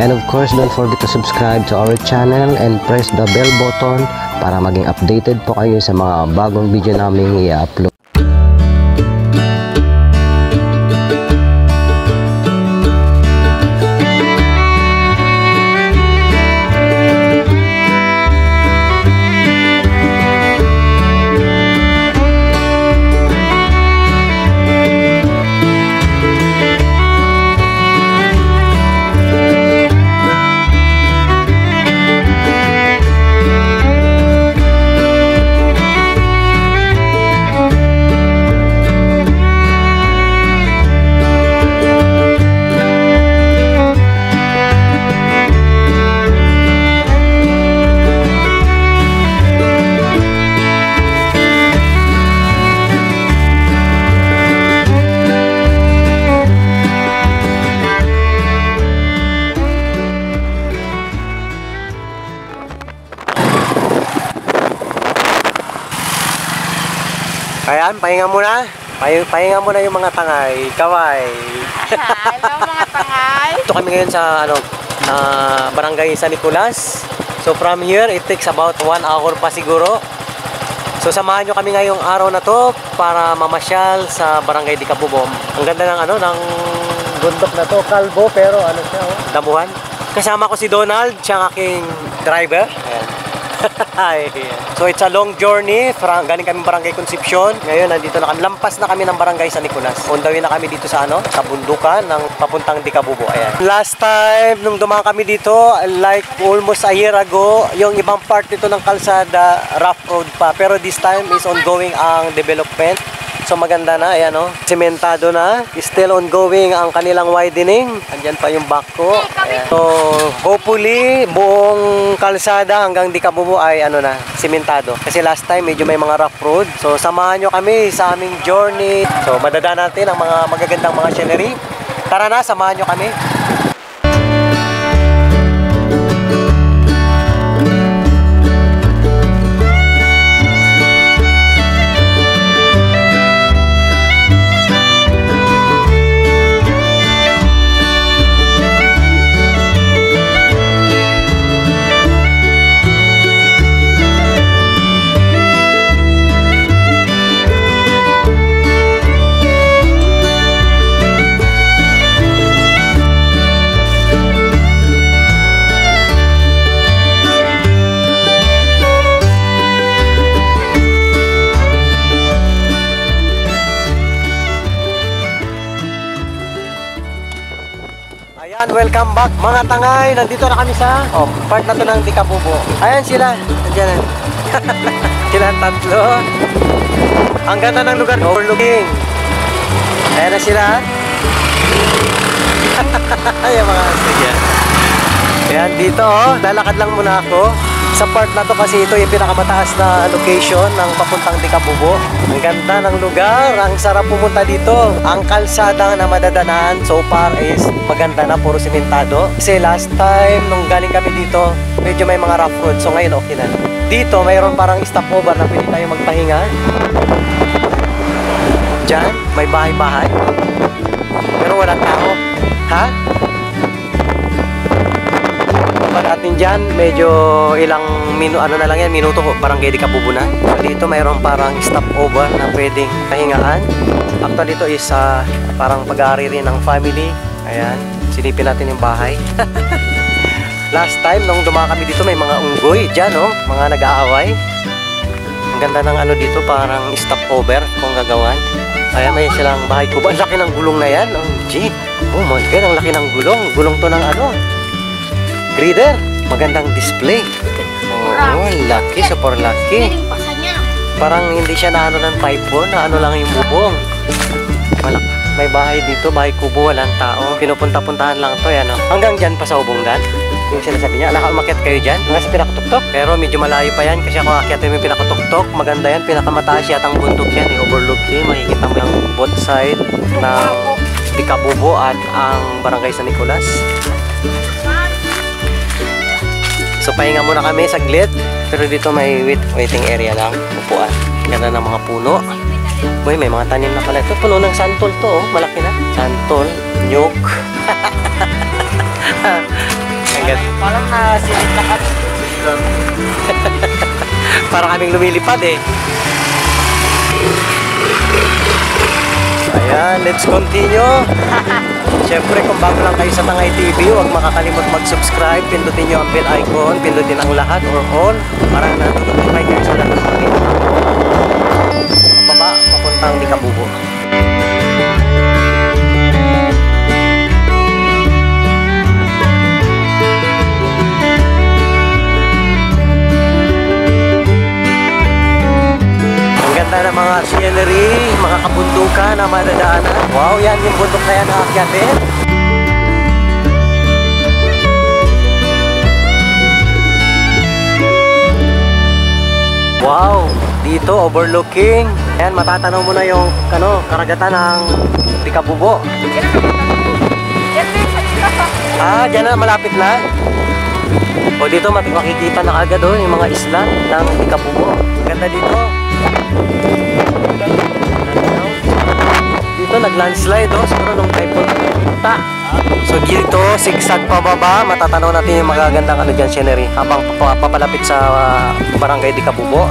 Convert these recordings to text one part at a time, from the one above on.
And of course, don't forget to subscribe to our channel and press the bell button para maging updated po kayo sa mga bagong video naming i-upload. Ayan, pahinga muna yung mga tangay, kaway. Hello mga tangay. Ito kami ngayon sa Barangay San Nicolas. So from here, it takes about 1 hour pa siguro. So samahan nyo kami ngayong araw na to para mamasyal sa Barangay Decabobo. Ang ganda ng ng bundok na to, kalbo pero siya, damuhan. Kasama ko si Donald, siya ang aking driver. Ayan. So it's a long journey. Galing kami Barangay Concepcion. Ngayon nandito na kami. Lampas na kami ng Barangay San Nicolas. On the way na kami dito sa sa bundukan ng papuntang Decabobo. Ayan. Last time nung dumaan kami dito, like almost a year ago, yung ibang part nito ng kalsada rough road pa. Pero this time is ongoing ang development. So maganda na, ayan o. Cementado na. Still ongoing ang kanilang widening. Andyan pa yung back ko. Ayan. So hopefully buong kalsada hanggang Decabobo ay cementado. Kasi last time medyo may mga rough road. So samahan nyo kami sa aming journey. So madadaan natin ang mga magagandang mga scenery. Tara na, samahan nyo kami. Welcome back mga tangay. Nandito na kami sa part na to ng Decabobo. Ayan sila, nandiyan na. Sila tatlo. Ang ganda ng lugar, overlooking. Ayan na sila. Ayan mga astig. Ayan dito, lalakad lang muna ako sa part na to kasi ito yung pinakamataas na location ng papuntang Decabobo. Ang ganda ng lugar, ang sarap pumunta dito. Ang kalsada na madadaanan so far is maganda na, puro simentado. Kasi last time nung galing kami dito, medyo may mga rough road. So ngayon okay na. Dito mayroon parang stopover na pwede tayo magpahinga. Diyan, may bahay-bahay. Pero walang tao. Ha? Pag atin dyan, medyo ilang na lang yan, minuto ko, Barangay Decabobo na. Dito mayroon parang stopover na pwedeng pahingaan. Actually dito is parang pag-aari rin ng family. Ayan, silipin natin yung bahay. Last time, nung dumaan kami dito, may mga unggoy dyan, mga nag-aaway. Ang ganda ng dito, parang stopover kung gagawan. Ayan, may silang bahay ko. Ang laki ng gulong na yan, jeep. Oh my God, ang laki ng gulong. Gulong to ng grider. Magandang display. Oh, laki, super laki. Parang hindi siya na ng typhoon, na lang yung bubong. Malaki. May bahay dito, bahay kubo, walang tao. Pinupunta-puntahan lang to, hanggang dyan pa sa Ubungdan. Yung sinasabi niya, alaka umakyat kayo dyan. Nga sa Pinakatuktok. Pero medyo malayo pa yan kasi ako akyat yung Pinakatuktok. Maganda yan, pinakamataas yatang bundok yan. I-overlook yan, makikita mo yung both side ng Decabobo at ang Barangay San Nicolas. So pahinga muna kami saglit. Pero dito may waiting area lang, upuan. Ganda ng mga puno. Boy, may mga tanim na pala. Ito, puno ng santol to, malaki na. Santol, nyok. Hanggang parang silip na kami. Parang kaming lumilipad eh. Ayan, let's continue. Siyempre kung bago lang kayo sa Tangay TV, huwag makakalimot mag-subscribe. Pindutin nyo ang bell icon, pindutin ang lahat or all, para na-notify kayo sa lahat ng video. Pababa, papuntang Decabobo. Na mga scenery, mga kabundukan na madadaanan. Wow, yan yung bundok na yan na akyatin. Wow, dito overlooking. Ayan, matatanaw mo na yung ano, karagatan ng Decabobo. Ah, dyan na, malapit na. O dito makikita na agad doon yung mga isla ng Decabobo. Ganda dito. Dito nag-landslide oh, siguro nung typhoon. So dito, zigzag pababa. Matatanaw natin yung magagandang ano dyan, scenery, habang papalapit sa Barangay Decabobo.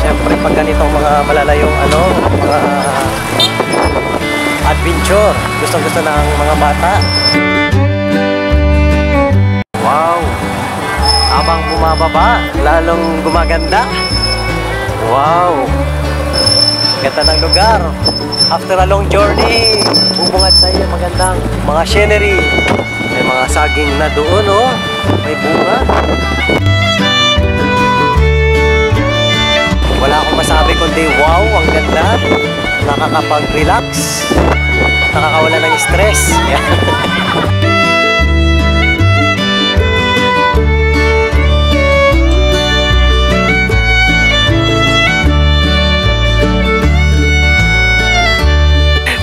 Siyempre pag ganitong mga malalayong ano, mga adventure, gustong-gusto ng mga bata. Wow! Habang bumababa, lalong gumaganda. Wow! Ganda ng lugar. After a long journey, bubungad sa iyo magandang mga scenery. May mga saging na doon, oh. May bunga. Wala akong masabi kundi wow, ang ganda. Nakakapag-relax, nakakawala ng stress.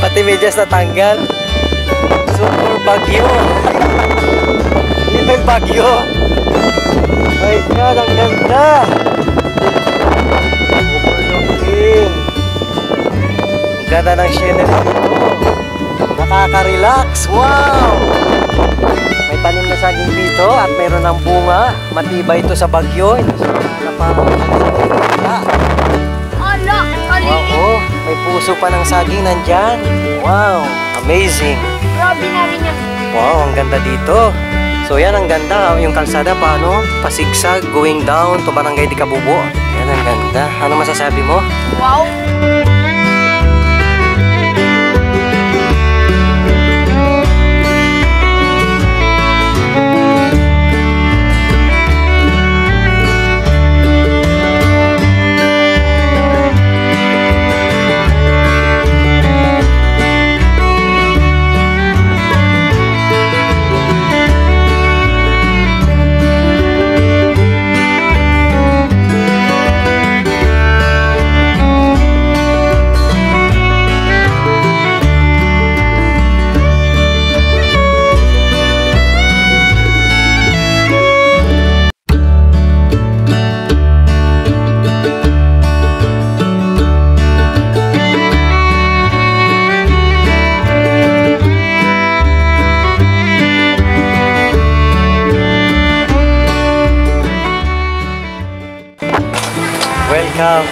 Pati medyas natanggal. Super bagyo. Little bagyo. My God, ang ganda. Ganda ng scenery. Nakaka-relax. Wow! May tanim na saging dito at mayroon ng bunga. Matibay ito sa bagyo. Wow, oh, may puso pa ng saging nandyan. Wow! Amazing! Wow, ang ganda dito. So yan, ang ganda. Yung kalsada pa, ano? Pasigsag, going down to Barangay Decabobo. Yan, ang ganda. Ano masasabi mo? Wow!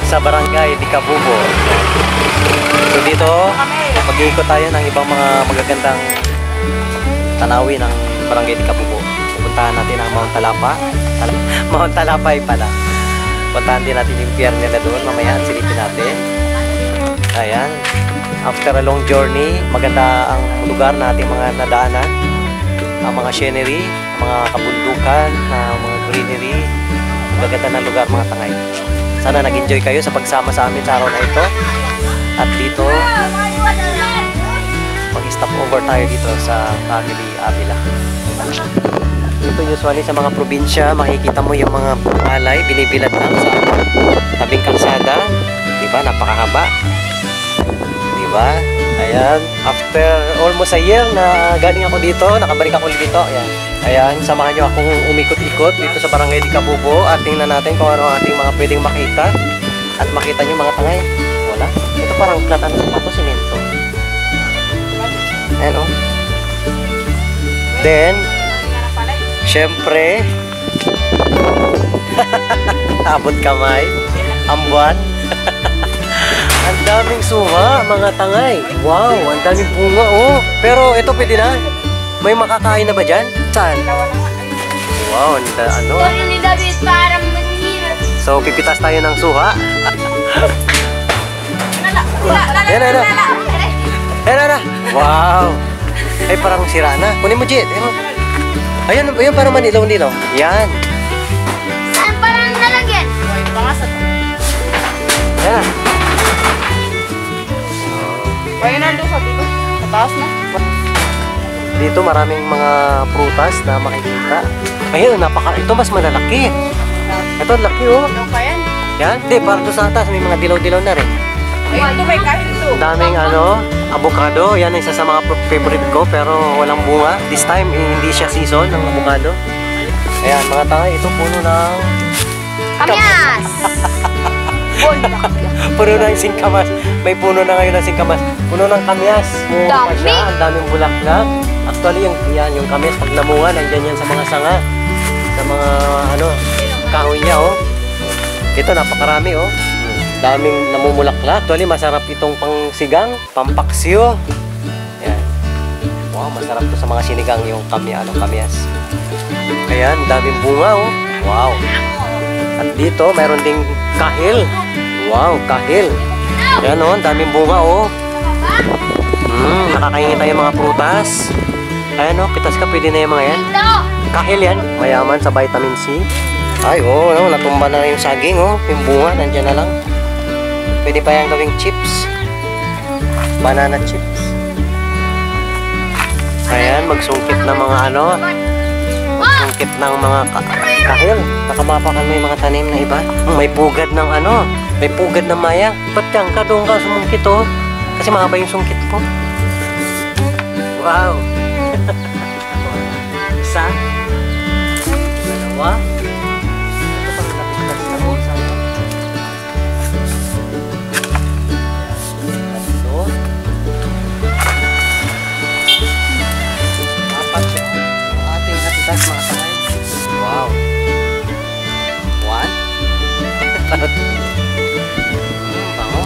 Sa Barangay Decabobo. So dito, mag-iikot tayo ng ibang mga magagandang tanawin ng Barangay Decabobo. Puntahan natin ang Mount Talapay. Mount Talapay pala. Puntahan din natin yung pier nila doon. Mamaya silipin natin. Ayan. After a long journey, maganda ang lugar na ating mga nadaanan. Ang mga scenery, mga kabundukan, mga greenery. Magaganda ng lugar mga Tangay. Sana nag-enjoy kayo sa pagsama sa amin sa araw na ito. At dito, mag-stop over tayo dito sa family Avila. Dito usually sa mga probinsya, makikita mo yung mga palay, binibilad lang sa tabing kalsada. Diba? Napakahaba. Diba? Ayan. After almost a year na galing ako dito, nakabalik ako ulit dito. Ayan. Ayan, samahan nyo akong umikot-ikot dito sa Barangay Decabobo at tingnan natin kung ano ang ating mga pwedeng makita. At makita nyo mga tangay, wala. Ito parang platan ng pato, simento. Ayan o. Then, syempre, abot kamay, ambuan. Ang daming suha, mga tangay. Wow, ang daming bunga, oh. Pero ito pwede na. May makakain na ba dyan? Saan? Wow, ano? So, pipitas tayo ng suha. Ayan, ayan. Wow. Ay, parang sira na. Kunin mo, Jit. Ayan, ayan, parang manilaw-nilaw. Ayan. Saan parang nalagyan? Ayan. Ayan, nandun sa dito. Mataas na. Dito, maraming mga prutas na makikita. Ayun, napaka... Ito, mas malalaki. Ito, laki, oh. Anong pa yan? Yan? Hindi, parang doon sa atas. May mga dilaw-dilaw na rin. Ito, may kahit ito. Daming, ano, avocado. Yan, isa sa mga favorite ko, pero walang bunga. This time, hindi siya season ng avocado. Ayan, mga tangay, ito puno ng... Kamyas! Puno ng singkamas. May puno na ngayon ng singkamas. Puno ng kamyas. Puno pa siya. Ang daming bulaklak. Actually, yung kamyas, pag namunga, nandyan yan sa mga sanga. Sa mga, ano... kahoy niya, oh. Ito, napakarami, oh. Daming namumulaklak. Actually, masarap itong pangsigang, pampaksiyo. Ayan. Wow, masarap to sa mga sinigang yung kamyas. Ayan, daming bunga, oh. Wow. At dito, mayroon ding kahil. Wow, kahil. Ayan, oh. Daming bunga, oh. Nakakain tayo mga prutas. Ayan, oh. Pitas ka, pwede na yung mga yan. Kahil yan. Mayaman sa vitamin C. Ay, oo, oh, natumba na yung saging, oh. Yung bunga, nandyan na lang. Pwede pa yan gawing chips. Banana chips. Ayan, magsungkit ng mga ano. Magsungkit ng mga kahil. Nakamapakan mo yung mga tanim na iba. May pugad ng ano. May pugad ng maya. Ba't yan ka? Doon ka sumungkit, oh. Kasi mahaba yung sungkit po. Wow. Isa. Dalawa. Wow. 1. Bango.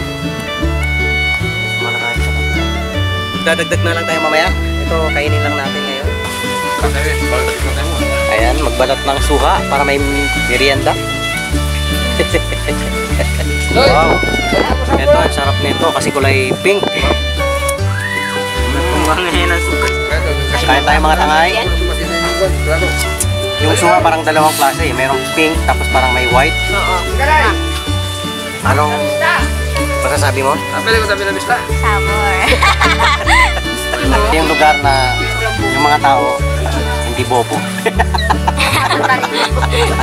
Dadagdag na lang tayo mamaya. Ito, kainin lang natin ngayon. Ayan, magbalat ng suha para may merienda. Wow. Ito, ang sarap nito kasi kulay pink. Kaya tayo mga tangay. Yung suha parang dalawang klase, merong pink tapos parang may white. Oo. Anong masasabi mo? Sabor. Ito yung lugar na yung mga tao hindi bobo.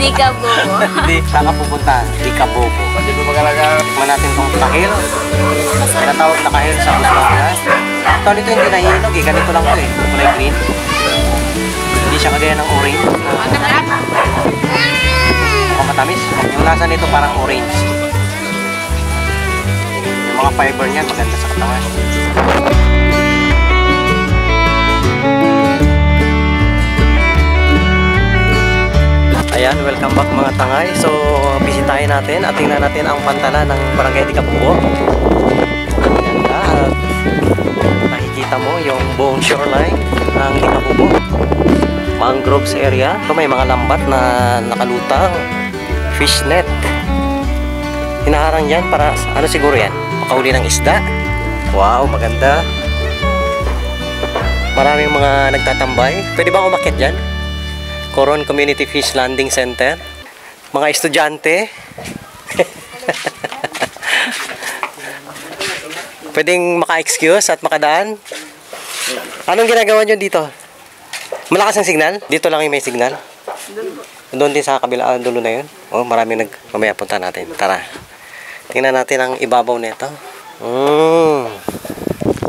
Decabobo. Hindi, saan ka pupunta? Decabobo. Tikman natin itong kahil. Natawag na kahil sa Australia. Ito dito hindi nahihinog eh, ganito lang ito eh. Kulay green. Hindi siya kagaya ng orange. Mukhang matamis. Yung lasa nito parang orange. Yung mga fiber niyan maganda sa katawan. Ayan, welcome back mga tangay. So, bisitahin natin at tingnan natin ang pantala ng Barangay Decabobo. Ayan ka. Nakikita mo yung buong shoreline ng Decabobo. Mangroves area. Ito may mga lambat na nakalutang fish net. Hinaharang yan para ano siguro yan? Makauli ng isda. Wow, maganda. Maraming mga nagtatambay. Pwede ba umakyat yan? Koron Community Fish Landing Center. Mga estudyante. Pwedeng maka-excuse at makadaan. Anong ginagawa nyo dito? Malakas ang signal? Dito lang yung may signal? Doon din sa kabila, dulo na yun. Oh, marami mamaya punta natin. Tara. Tingnan natin ang ibabaw nito.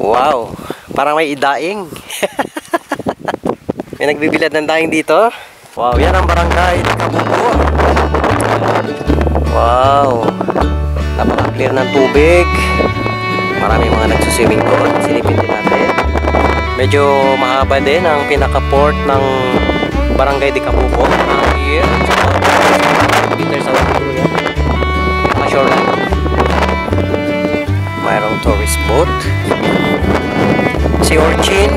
Wow. Parang may idaing. May nagbibilad ng daing dito. Wow, yan ang Barangay Decabobo. Wow. Napaka-clear ng tubig. Maraming mga nagsuswimming doon. Silipin din natin. Medyo mahaba din ang pinaka-port ng Barangay Decabobo. Here, so, meters away from here. Shoreline. Mayroong tourist boat. Si Orchin.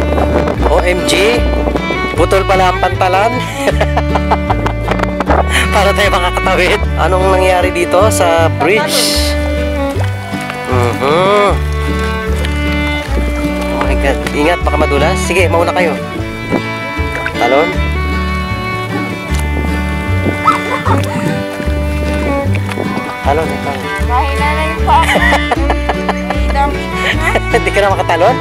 OMG. Putol pala ang pantalan. Para tayo makakatawid. Anong nangyari dito sa bridge? Oh my God. Ingat, baka madulas. Sige, mauna kayo. Talon. Talon, ikaw. Mahinalay pa. Hindi ka na makatalon?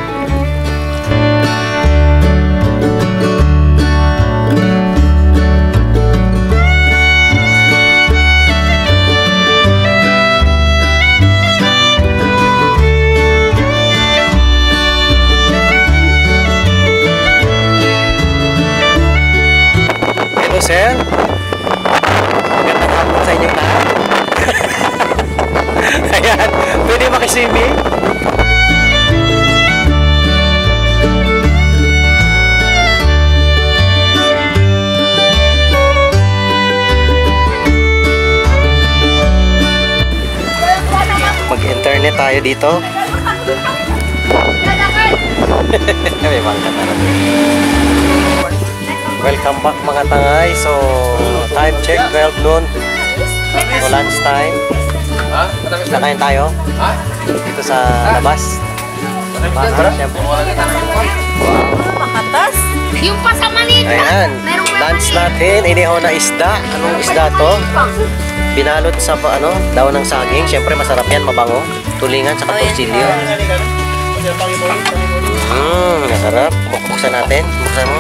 Sir, magandang hapon sa inyong lahat. Ayan, pwede makiswimming. Mag-internet tayo dito. May bangka natin. Welcome back mga Tangay. So, time check 12 noon. So, lunch time. Nakain tayo. Dito sa labas. Bakas, siyempre. Makatas. Yung pa sa Manila. Ayan. Lunch natin. Inihaw na isda. Anong isda to? Binalot sa ano, daon ng saging. Siyempre, masarap yan. Mabango. Tulingan sa tortilya. Masarap. Buksan natin. Buksan mo.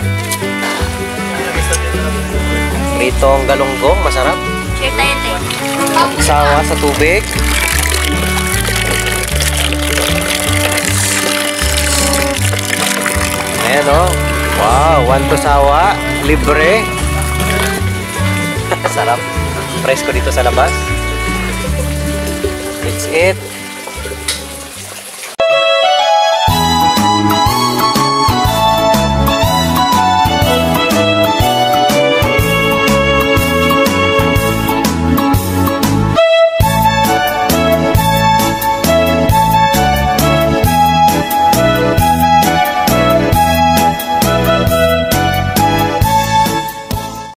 Itong galunggong, masarap. Sawa sa tubig. Ayan o. Wow, wanto sawa. Libre. Sarap. Presko dito sa labas. That's it.